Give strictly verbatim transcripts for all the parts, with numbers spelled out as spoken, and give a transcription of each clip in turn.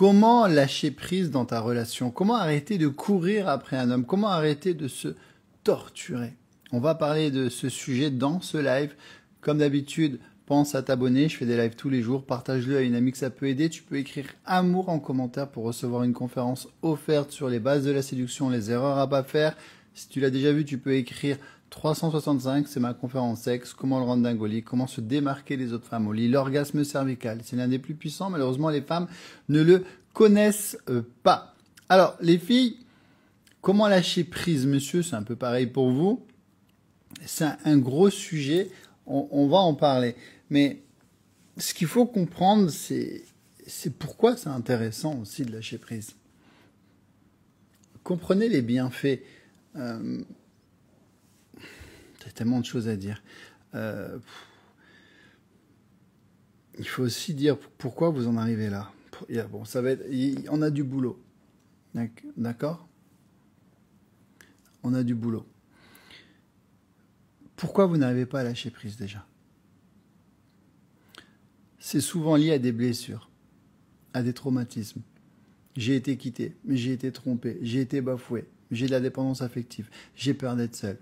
Comment lâcher prise dans ta relation? Comment arrêter de courir après un homme? Comment arrêter de se torturer? On va parler de ce sujet dans ce live. Comme d'habitude, pense à t'abonner. Je fais des lives tous les jours. Partage-le à une amie que ça peut aider. Tu peux écrire amour en commentaire pour recevoir une conférence offerte sur les bases de la séduction, les erreurs à pas faire. Si tu l'as déjà vu, tu peux écrire trois cent soixante-cinq, c'est ma conférence sexe, comment le rendre dingue au lit, comment se démarquer des autres femmes au lit, l'orgasme cervical. C'est l'un des plus puissants, malheureusement les femmes ne le connaissent pas. Alors les filles, comment lâcher prise, monsieur, c'est un peu pareil pour vous. C'est un gros sujet, on, on va en parler. Mais ce qu'il faut comprendre, c'est pourquoi c'est intéressant aussi de lâcher prise. Comprenez les bienfaits. Euh, T'as tellement de choses à dire. Euh, il faut aussi dire pourquoi vous en arrivez là. Bon, ça va être, on a du boulot, d'accord? On a du boulot. Pourquoi vous n'arrivez pas à lâcher prise déjà? C'est souvent lié à des blessures, à des traumatismes. J'ai été quitté, j'ai été trompé, j'ai été bafoué, j'ai de la dépendance affective, j'ai peur d'être seul.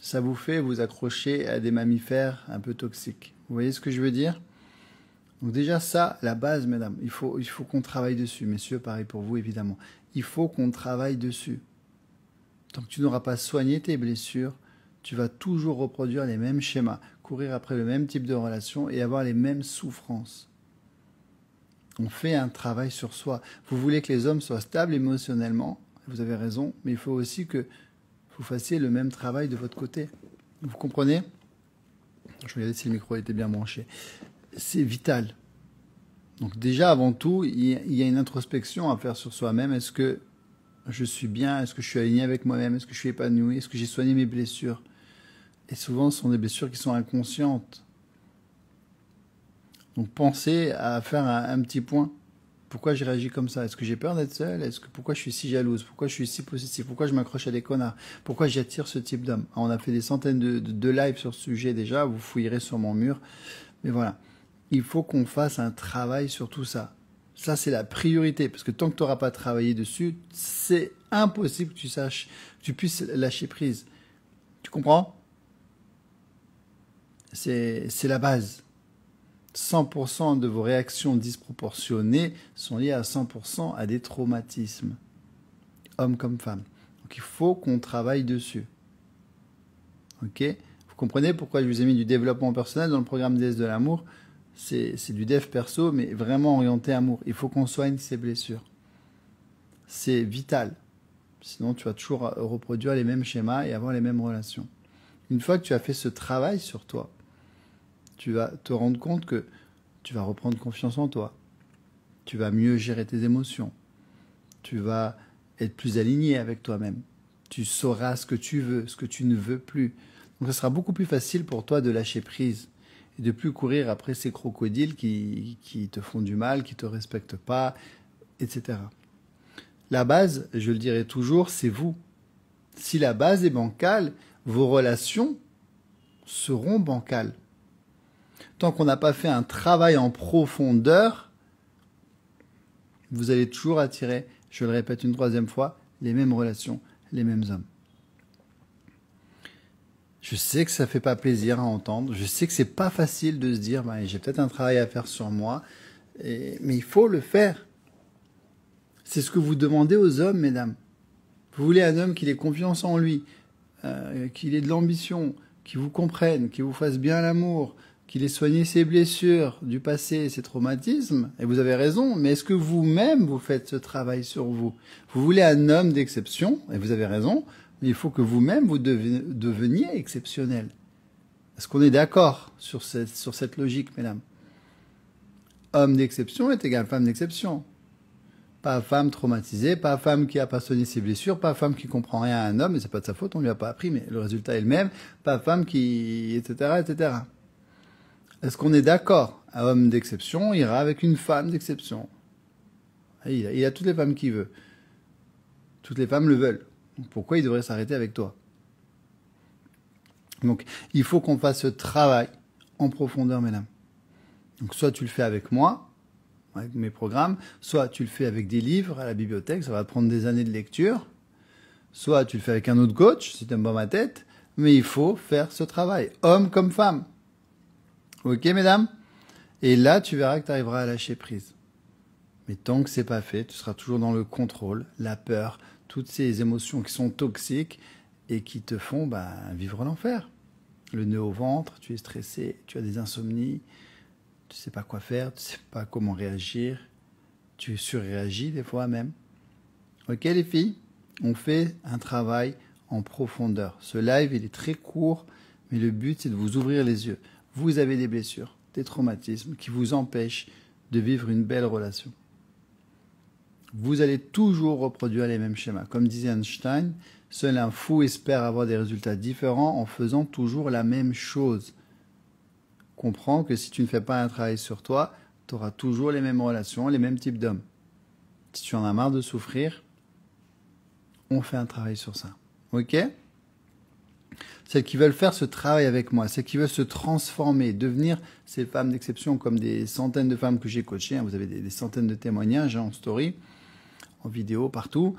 Ça vous fait vous accrocher à des mammifères un peu toxiques. Vous voyez ce que je veux dire? Donc déjà ça, la base, mesdames, il faut, il faut qu'on travaille dessus. Messieurs, pareil pour vous, évidemment. Il faut qu'on travaille dessus. Tant que tu n'auras pas soigné tes blessures, tu vas toujours reproduire les mêmes schémas, courir après le même type de relation et avoir les mêmes souffrances. On fait un travail sur soi. Vous voulez que les hommes soient stables émotionnellement, vous avez raison, mais il faut aussi que vous fassiez le même travail de votre côté. Vous comprenez? Je regardais si le micro était bien branché. C'est vital. Donc déjà, avant tout, il y a une introspection à faire sur soi-même. Est-ce que je suis bien? Est-ce que je suis aligné avec moi-même? Est-ce que je suis épanoui? Est-ce que j'ai soigné mes blessures? Et souvent, ce sont des blessures qui sont inconscientes. Donc pensez à faire un, un petit point. Pourquoi j'ai réagi comme ça? Est-ce que j'ai peur d'être seul? Est-ce que pourquoi je suis si jalouse? Pourquoi je suis si possessive? Pourquoi je m'accroche à des connards? Pourquoi j'attire ce type d'homme? On a fait des centaines de, de, de lives sur ce sujet déjà. Vous fouillerez sur mon mur. Mais voilà, il faut qu'on fasse un travail sur tout ça. Ça, c'est la priorité. Parce que tant que tu n'auras pas travaillé dessus, c'est impossible que tu saches, que tu puisses lâcher prise. Tu comprends? C'est la base. cent pour cent de vos réactions disproportionnées sont liées à cent pour cent à des traumatismes, hommes comme femmes. Donc il faut qu'on travaille dessus. Ok? Vous comprenez pourquoi je vous ai mis du développement personnel dans le programme D S de l'amour? C'est du dev perso, mais vraiment orienté amour. Il faut qu'on soigne ses blessures. C'est vital. Sinon, tu vas toujours reproduire les mêmes schémas et avoir les mêmes relations. Une fois que tu as fait ce travail sur toi, tu vas te rendre compte que tu vas reprendre confiance en toi. Tu vas mieux gérer tes émotions. Tu vas être plus aligné avec toi-même. Tu sauras ce que tu veux, ce que tu ne veux plus. Donc, ce sera beaucoup plus facile pour toi de lâcher prise et de plus courir après ces crocodiles qui, qui te font du mal, qui ne te respectent pas, et cetera. La base, je le dirai toujours, c'est vous. Si la base est bancale, vos relations seront bancales. Tant qu'on n'a pas fait un travail en profondeur, vous allez toujours attirer, je le répète une troisième fois, les mêmes relations, les mêmes hommes. Je sais que ça ne fait pas plaisir à entendre, je sais que ce n'est pas facile de se dire, ben, j'ai peut-être un travail à faire sur moi, et, mais il faut le faire. C'est ce que vous demandez aux hommes, mesdames. Vous voulez un homme qui ait confiance en lui, euh, qu'il ait de l'ambition, qui vous comprenne, qui vous fasse bien l'amour, qu'il ait soigné ses blessures du passé et ses traumatismes, et vous avez raison, mais est-ce que vous-même vous faites ce travail sur vous? Vous voulez un homme d'exception, et vous avez raison, mais il faut que vous-même vous deveniez exceptionnel. Est-ce qu'on est d'accord sur cette, sur cette logique, mesdames? Homme d'exception est égal femme d'exception. Pas femme traumatisée, pas femme qui n'a pas soigné ses blessures, pas femme qui comprend rien à un homme, et c'est pas de sa faute, on lui a pas appris, mais le résultat est le même, pas femme qui... et cetera, et cetera. Est-ce qu'on est d'accord? Un homme d'exception ira avec une femme d'exception. Il, il a toutes les femmes qu'il veut. Toutes les femmes le veulent. Donc pourquoi il devrait s'arrêter avec toi? Donc, il faut qu'on fasse ce travail en profondeur, mesdames. Donc, soit tu le fais avec moi, avec mes programmes, soit tu le fais avec des livres à la bibliothèque, ça va prendre des années de lecture, soit tu le fais avec un autre coach, si tu aimes pas ma tête, mais il faut faire ce travail, homme comme femme. Ok, mesdames? Et là, tu verras que tu arriveras à lâcher prise. Mais tant que c'est pas fait, tu seras toujours dans le contrôle, la peur, toutes ces émotions qui sont toxiques et qui te font bah, vivre l'enfer. Le nœud au ventre, tu es stressé, tu as des insomnies, tu ne sais pas quoi faire, tu ne sais pas comment réagir, tu surréagis des fois même. Ok les filles, on fait un travail en profondeur. Ce live, il est très court, mais le but, c'est de vous ouvrir les yeux. Vous avez des blessures, des traumatismes qui vous empêchent de vivre une belle relation. Vous allez toujours reproduire les mêmes schémas. Comme disait Einstein, seul un fou espère avoir des résultats différents en faisant toujours la même chose. Comprends que si tu ne fais pas un travail sur toi, tu auras toujours les mêmes relations, les mêmes types d'hommes. Si tu en as marre de souffrir, on fait un travail sur ça. Ok? Celles qui veulent faire ce travail avec moi, celles qui veulent se transformer, devenir ces femmes d'exception comme des centaines de femmes que j'ai coachées, hein, vous avez des, des centaines de témoignages hein, en story, en vidéo, partout.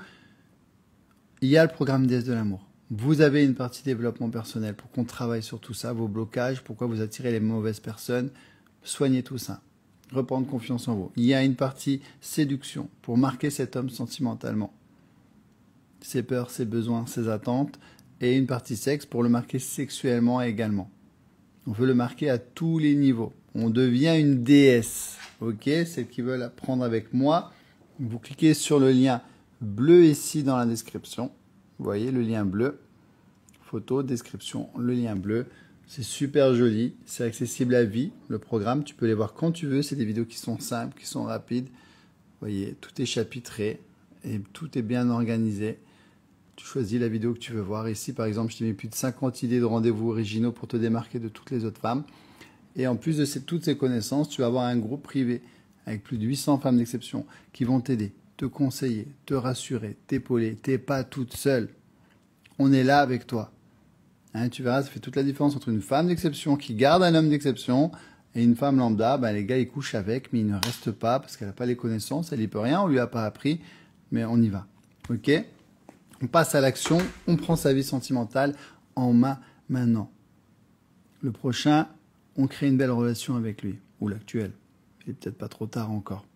Il y a le programme D S de l'amour. Vous avez une partie développement personnel pour qu'on travaille sur tout ça, vos blocages, pourquoi vous attirez les mauvaises personnes, soignez tout ça, reprendre confiance en vous. Il y a une partie séduction pour marquer cet homme sentimentalement, ses peurs, ses besoins, ses attentes, et une partie sexe pour le marquer sexuellement également. On veut le marquer à tous les niveaux. On devient une déesse. Ok, celles qui veulent apprendre avec moi, vous cliquez sur le lien bleu ici dans la description. Vous voyez le lien bleu, photo, description, le lien bleu. C'est super joli, c'est accessible à vie, le programme. Tu peux les voir quand tu veux, c'est des vidéos qui sont simples, qui sont rapides. Vous voyez, tout est chapitré et tout est bien organisé. Tu choisis la vidéo que tu veux voir. Ici, par exemple, je t'ai mis plus de cinquante idées de rendez-vous originaux pour te démarquer de toutes les autres femmes. Et en plus de ces, toutes ces connaissances, tu vas avoir un groupe privé avec plus de huit cents femmes d'exception qui vont t'aider, te conseiller, te rassurer, t'épauler. T'es pas toute seule. On est là avec toi. Hein, tu verras, ça fait toute la différence entre une femme d'exception qui garde un homme d'exception et une femme lambda. Ben, les gars, ils couchent avec, mais ils ne restent pas parce qu'elle n'a pas les connaissances, elle n'y peut rien, on ne lui a pas appris, mais on y va. Ok ? On passe à l'action, on prend sa vie sentimentale en main maintenant. Le prochain, on crée une belle relation avec lui, ou l'actuel. Il n'est peut-être pas trop tard encore.